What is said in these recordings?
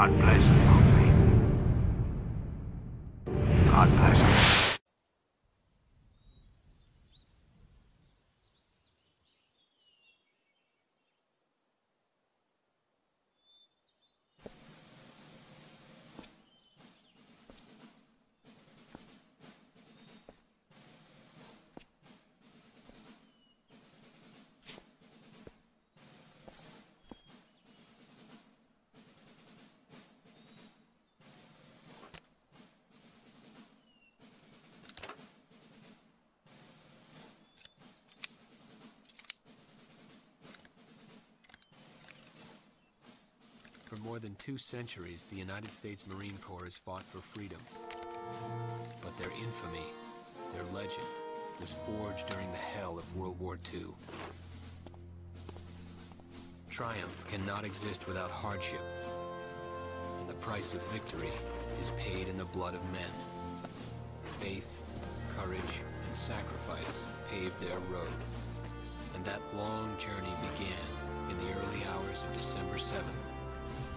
God bless this country. God bless it. For more than 2 centuries, the United States Marine Corps has fought for freedom. But their infamy, their legend, was forged during the hell of World War II. Triumph cannot exist without hardship, and the price of victory is paid in the blood of men. Faith, courage, and sacrifice paved their road, and that long journey began in the early hours of December 7th,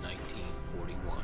1941.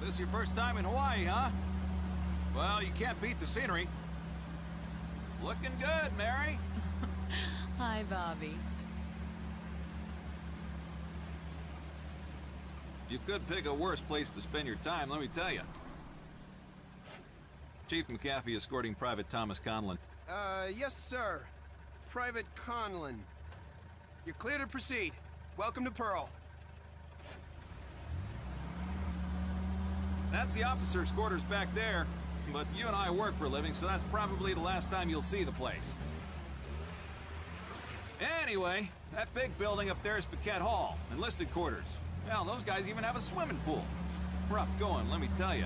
This is your first time in Hawaii, huh? Well, you can't beat the scenery. Looking good, Mary. Hi, Bobby. You could pick a worse place to spend your time, let me tell you. Chief McAfee escorting Private Thomas Conlon. Yes, sir. Private Conlon. You're clear to proceed. Welcome to Pearl. That's the officer's quarters back there, but you and I work for a living, so that's probably the last time you'll see the place. Anyway, that big building up there is Paquette Hall, enlisted quarters. Hell, those guys even have a swimming pool. Rough going, let me tell you.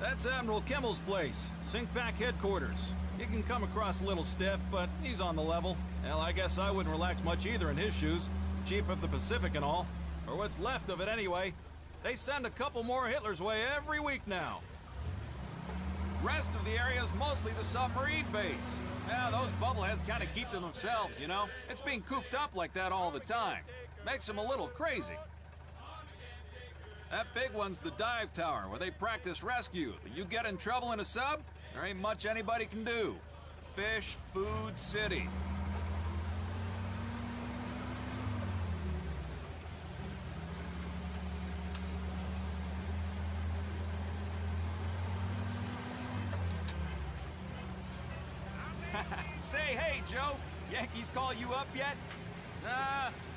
That's Admiral Kimmel's place, Sink Pack headquarters. He can come across a little stiff, but he's on the level. Hell, I guess I wouldn't relax much either in his shoes. Chief of the Pacific and all, or what's left of it anyway. They send a couple more Hitlers' way every week now. Rest of the area is mostly the submarine base. Yeah, those bubbleheads kind of keep to themselves, you know? It's being cooped up like that all the time. Makes them a little crazy. That big one's the dive tower, where they practice rescue. But you get in trouble in a sub, there ain't much anybody can do. Fish Food City. Say, hey, Joe, Yankees call you up yet? Nah,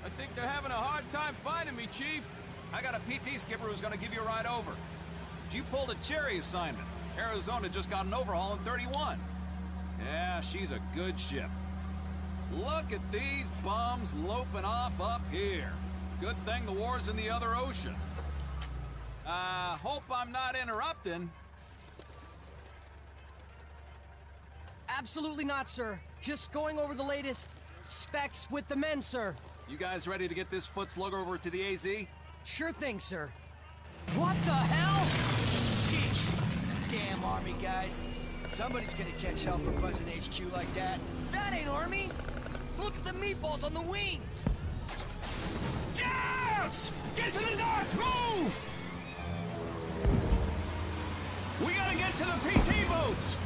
I think they're having a hard time finding me, Chief. I got a PT skipper who's gonna give you a ride over. You pulled a cherry assignment. Arizona just got an overhaul in 31. Yeah, she's a good ship. Look at these bums loafing off up here. Good thing the war's in the other ocean. Hope I'm not interrupting. Absolutely not, sir. Just going over the latest specs with the men, sir. You guys ready to get this foot slugger over to the AZ? Sure thing, sir. What the hell? Sheesh. Damn Army guys. Somebody's gonna catch hell for buzzing HQ like that. That ain't Army. Look at the meatballs on the wings. Jabs! Get to the docks! Move! Back to the PT boats!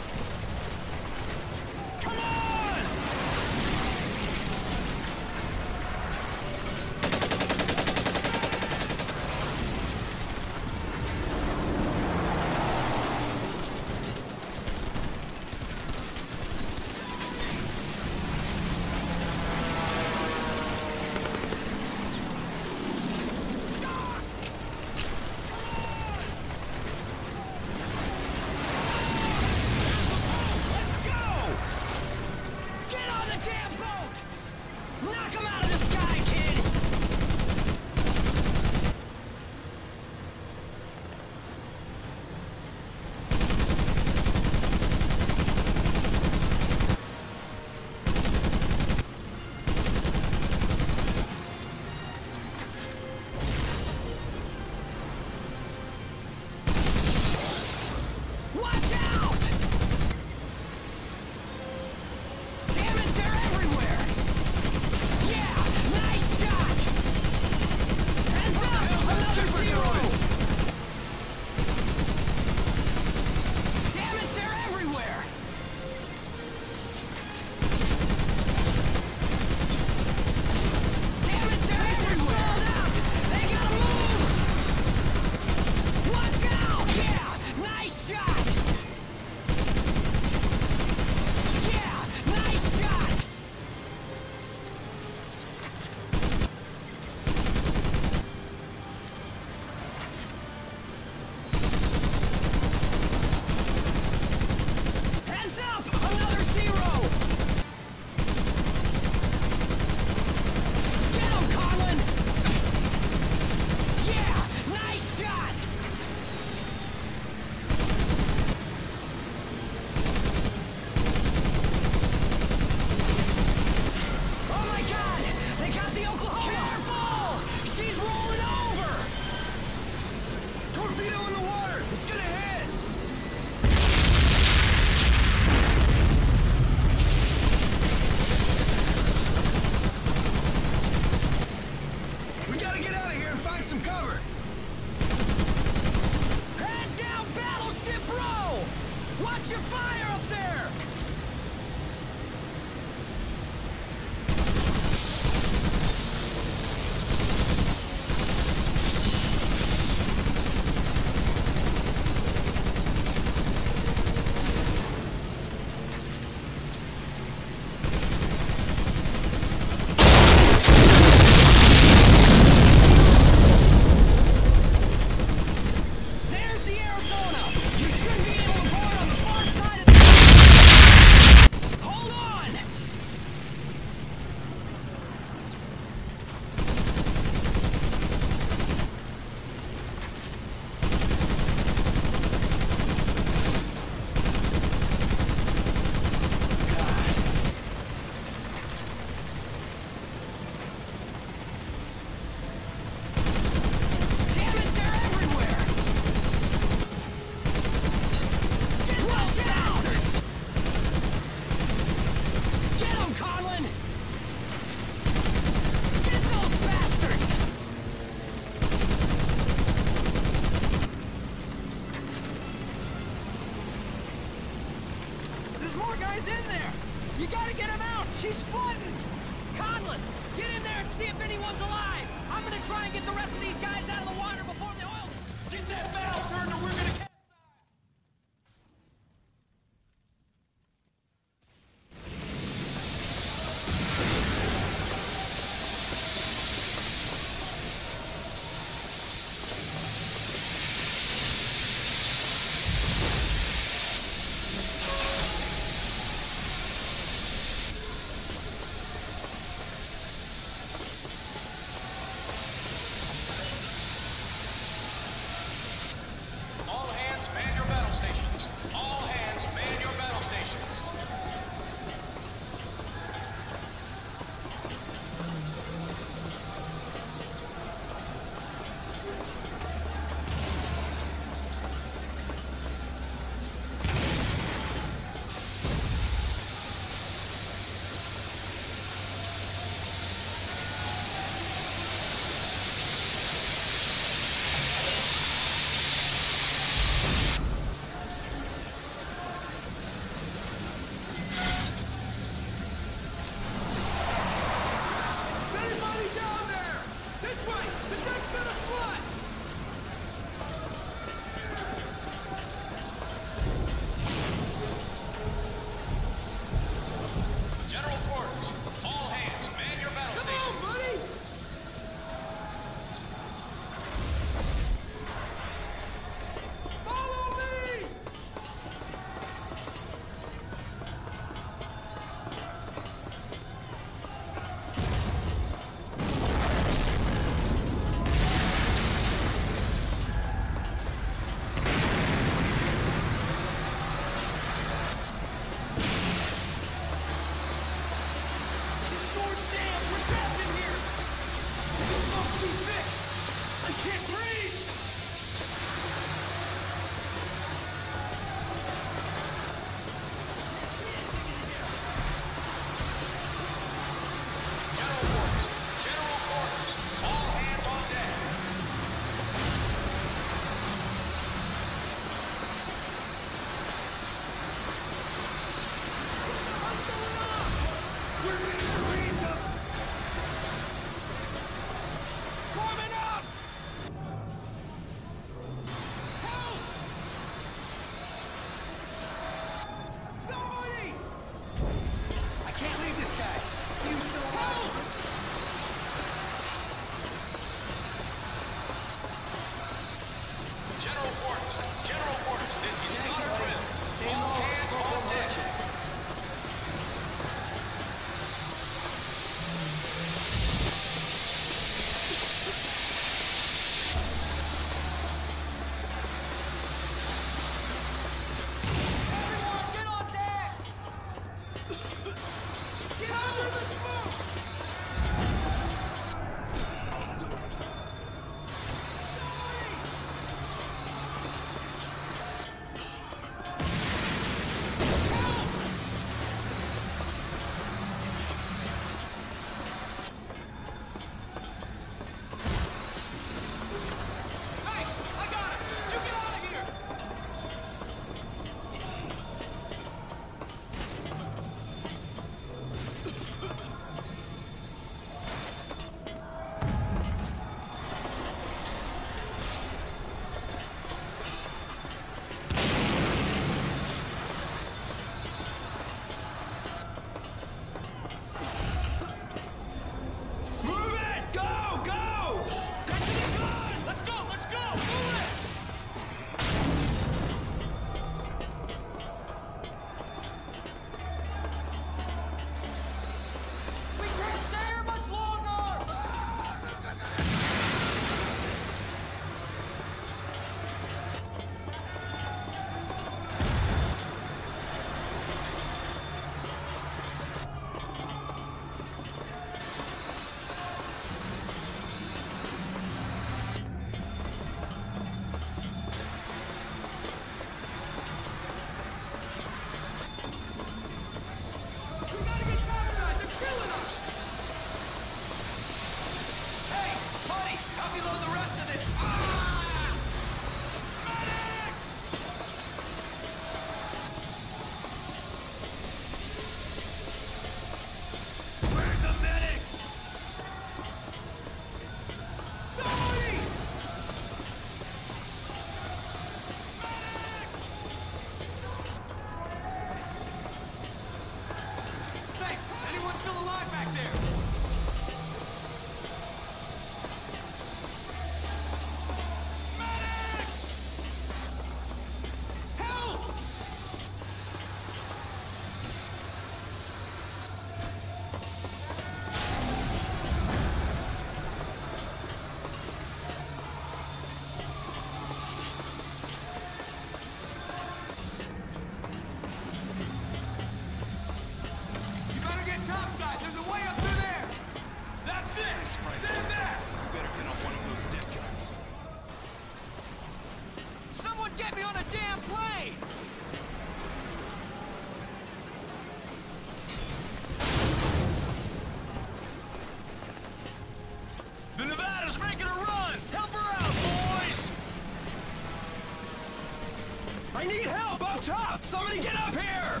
top! Somebody get up here!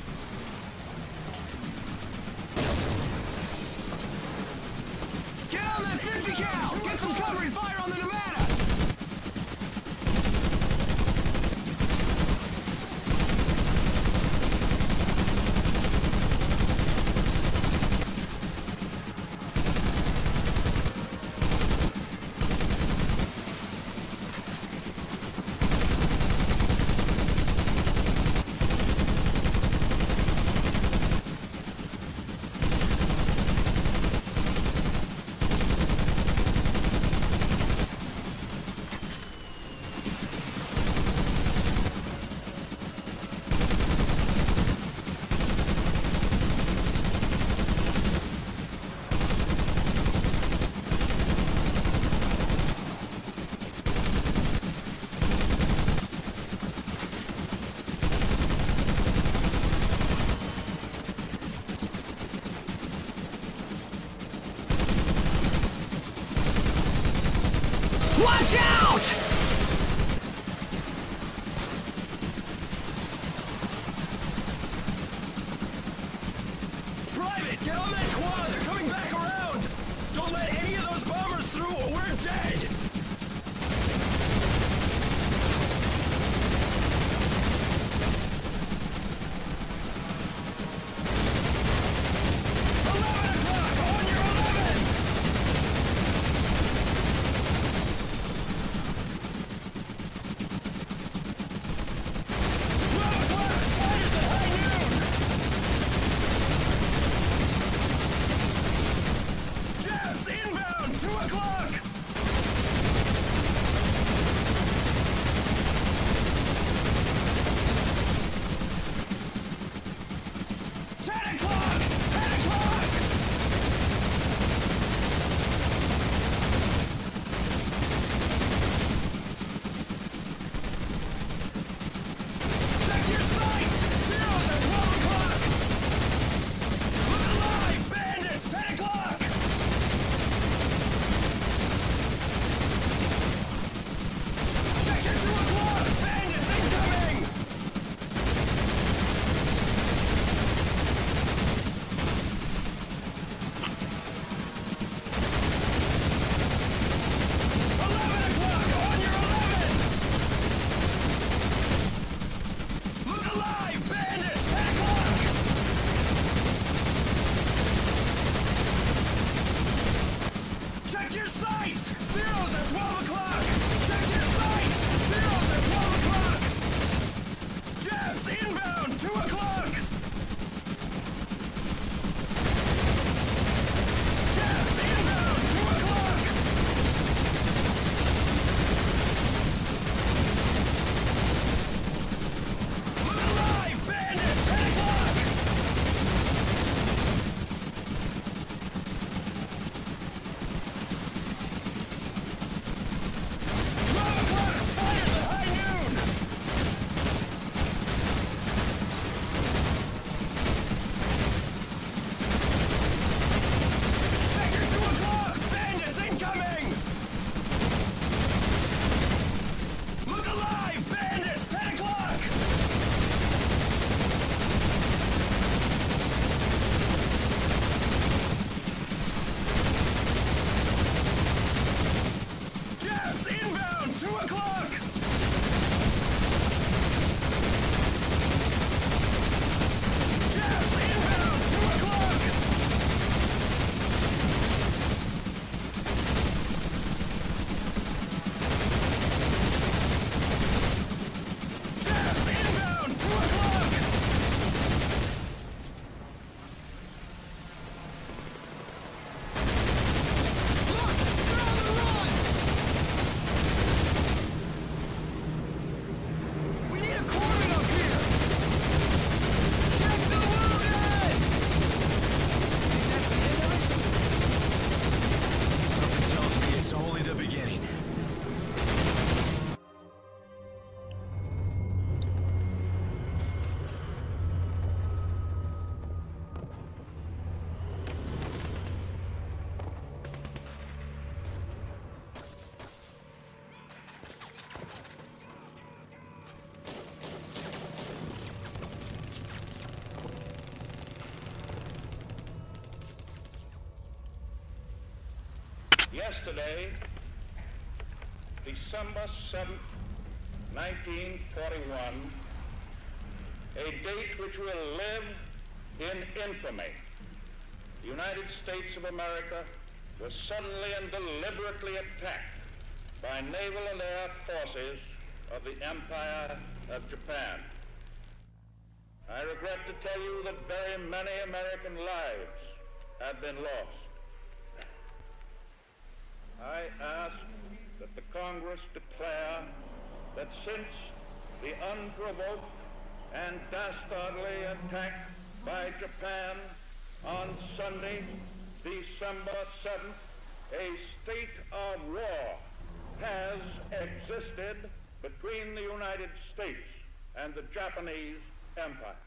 Get on that 50 cal! Get some cover and fire on the Nevada! Watch out! Yesterday, December 7th, 1941, a date which will live in infamy, the United States of America was suddenly and deliberately attacked by naval and air forces of the Empire of Japan. I regret to tell you that very many American lives have been lost. I ask that the Congress declare that since the unprovoked and dastardly attack by Japan on Sunday, December 7th, a state of war has existed between the United States and the Japanese Empire.